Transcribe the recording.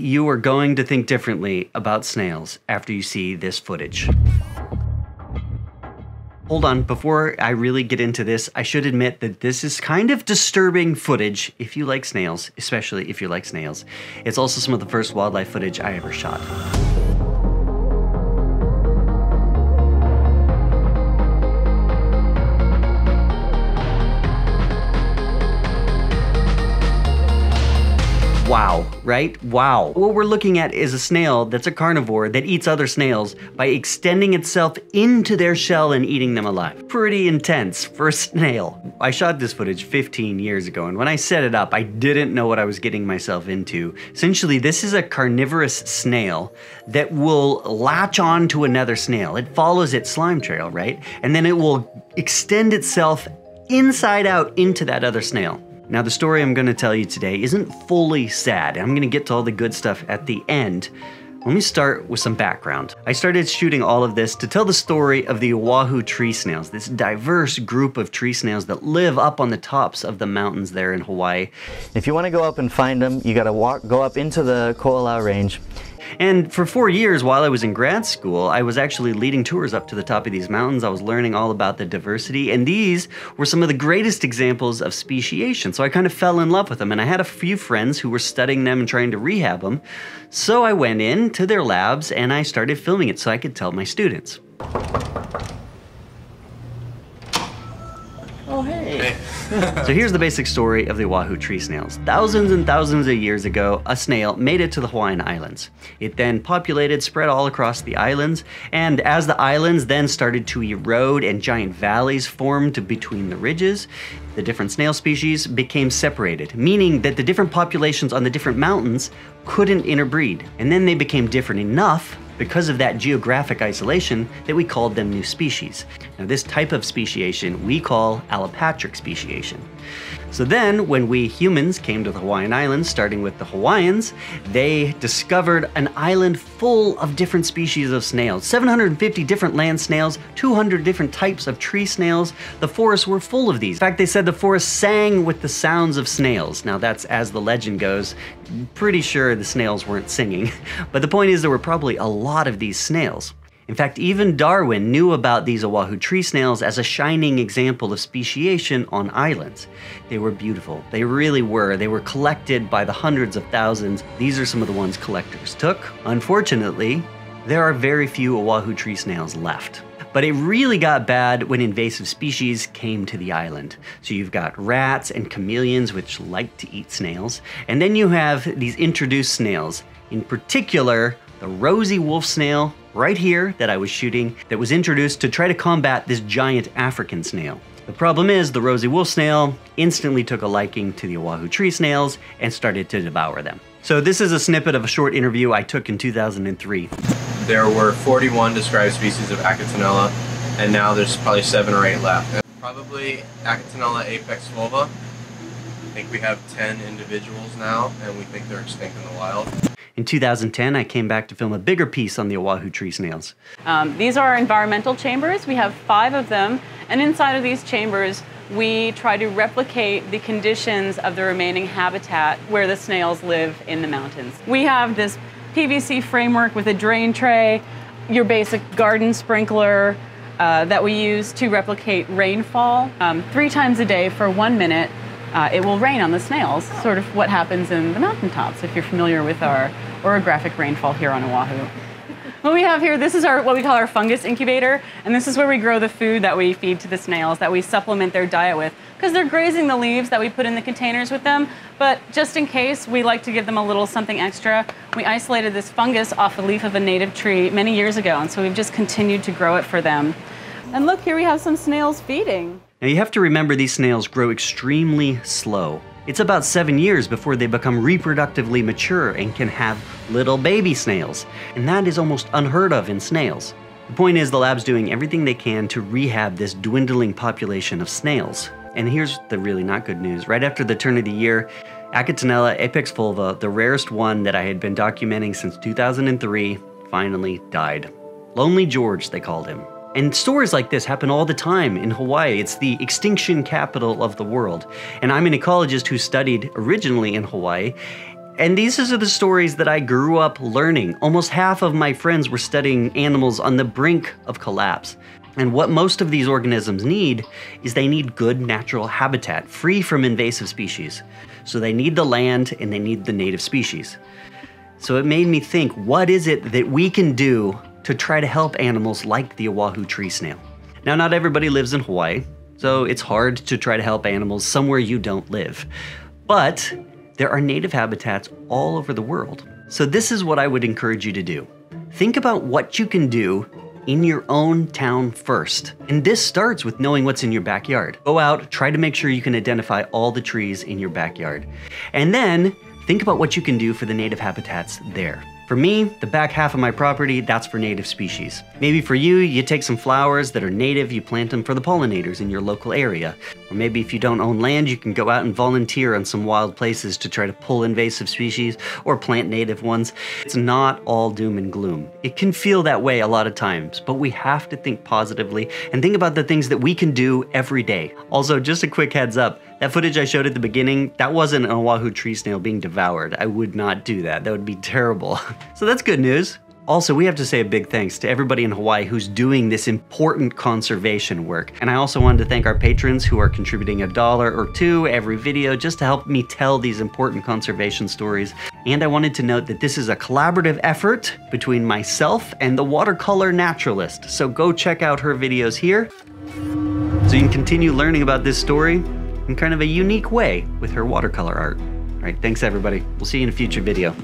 You are going to think differently about snails after you see this footage. Hold on, before I really get into this, I should admit that this is kind of disturbing footage if you like snails, especially if you like snails. It's also some of the first wildlife footage I ever shot. Wow, right? Wow. What we're looking at is a snail that's a carnivore that eats other snails by extending itself into their shell and eating them alive. Pretty intense for a snail. I shot this footage 15 years ago, and when I set it up, I didn't know what I was getting myself into. Essentially, this is a carnivorous snail that will latch on to another snail. It follows its slime trail, right? And then it will extend itself inside out into that other snail. Now, the story I'm gonna tell you today isn't fully sad. I'm gonna get to all the good stuff at the end. Let me start with some background. I started shooting all of this to tell the story of the Oahu tree snails, this diverse group of tree snails that live up on the tops of the mountains there in Hawaii. If you wanna go up and find them, you gotta go up into the Koolau Range. And for 4 years while I was in grad school, I was actually leading tours up to the top of these mountains. I was learning all about the diversity, and these were some of the greatest examples of speciation. So I kind of fell in love with them, and I had a few friends who were studying them and trying to rehab them. So I went into their labs and I started filming it so I could tell my students. Oh, hey. So here's the basic story of the Oahu tree snails. Thousands and thousands of years ago, a snail made it to the Hawaiian Islands. It then populated, spread all across the islands, and as the islands then started to erode and giant valleys formed between the ridges, the different snail species became separated, meaning that the different populations on the different mountains couldn't interbreed. And then they became different enough because of that geographic isolation that we called them new species. Now, this type of speciation we call allopatric speciation. So then when we humans came to the Hawaiian Islands, starting with the Hawaiians, they discovered an island full of different species of snails, 750 different land snails, 200 different types of tree snails. The forests were full of these. In fact, they said the forest sang with the sounds of snails. Now that's as the legend goes. Pretty sure the snails weren't singing. But the point is there were probably a lot of these snails. In fact, even Darwin knew about these Oahu tree snails as a shining example of speciation on islands. They were beautiful. They really were. They were collected by the hundreds of thousands. These are some of the ones collectors took. Unfortunately, there are very few Oahu tree snails left. But it really got bad when invasive species came to the island. So you've got rats and chameleons, which like to eat snails. And then you have these introduced snails, in particular, the rosy wolf snail right here that I was shooting that was introduced to try to combat this giant African snail. The problem is the rosy wolf snail instantly took a liking to the Oahu tree snails and started to devour them. So this is a snippet of a short interview I took in 2003. There were 41 described species of Achatinella, and now there's probably 7 or 8 left. Probably Achatinella apexfulva. I think we have 10 individuals now, and we think they're extinct in the wild. In 2010, I came back to film a bigger piece on the Oahu tree snails. These are our environmental chambers. We have 5 of them, and inside of these chambers, we try to replicate the conditions of the remaining habitat where the snails live in the mountains. We have this PVC framework with a drain tray, your basic garden sprinkler that we use to replicate rainfall. 3 times a day for 1 minute, it will rain on the snails, sort of what happens in the mountaintops, if you're familiar with our orographic rainfall here on Oahu. What we have here, this is our what we call our fungus incubator, and this is where we grow the food that we feed to the snails, that we supplement their diet with, because they're grazing the leaves that we put in the containers with them, but just in case, we like to give them a little something extra. We isolated this fungus off a leaf of a native tree many years ago, and so we've just continued to grow it for them. And look, here we have some snails feeding. Now you have to remember these snails grow extremely slow. It's about 7 years before they become reproductively mature and can have little baby snails. And that is almost unheard of in snails. The point is the lab's doing everything they can to rehab this dwindling population of snails. And here's the really not good news. Right after the turn of the year, Achatinella apexfulva, the rarest one that I had been documenting since 2003, finally died. Lonely George, they called him. And stories like this happen all the time in Hawaii. It's the extinction capital of the world. And I'm an ecologist who studied originally in Hawaii, And these are the stories that I grew up learning. Almost half of my friends were studying animals on the brink of collapse. And what most of these organisms need is they need good natural habitat, free from invasive species. So they need the land and they need the native species. So it made me think, what is it that we can do to try to help animals like the Oahu tree snail? Now, not everybody lives in Hawaii, so it's hard to try to help animals somewhere you don't live. But there are native habitats all over the world. So this is what I would encourage you to do. Think about what you can do in your own town first. And this starts with knowing what's in your backyard. Go out, try to make sure you can identify all the trees in your backyard. And then think about what you can do for the native habitats there. For me, the back half of my property, that's for native species. Maybe for you, you take some flowers that are native, you plant them for the pollinators in your local area. Or maybe if you don't own land, you can go out and volunteer on some wild places to try to pull invasive species or plant native ones. It's not all doom and gloom. It can feel that way a lot of times, but we have to think positively and think about the things that we can do every day. Also, just a quick heads up, that footage I showed at the beginning, that wasn't an Oahu tree snail being devoured. I would not do that. That would be terrible. So that's good news. Also, we have to say a big thanks to everybody in Hawaii who's doing this important conservation work. And I also wanted to thank our patrons who are contributing $1 or $2 every video just to help me tell these important conservation stories. And I wanted to note that this is a collaborative effort between myself and the watercolor naturalist. So go check out her videos here, so you can continue learning about this story in kind of a unique way with her watercolor art. All right, thanks everybody. We'll see you in a future video.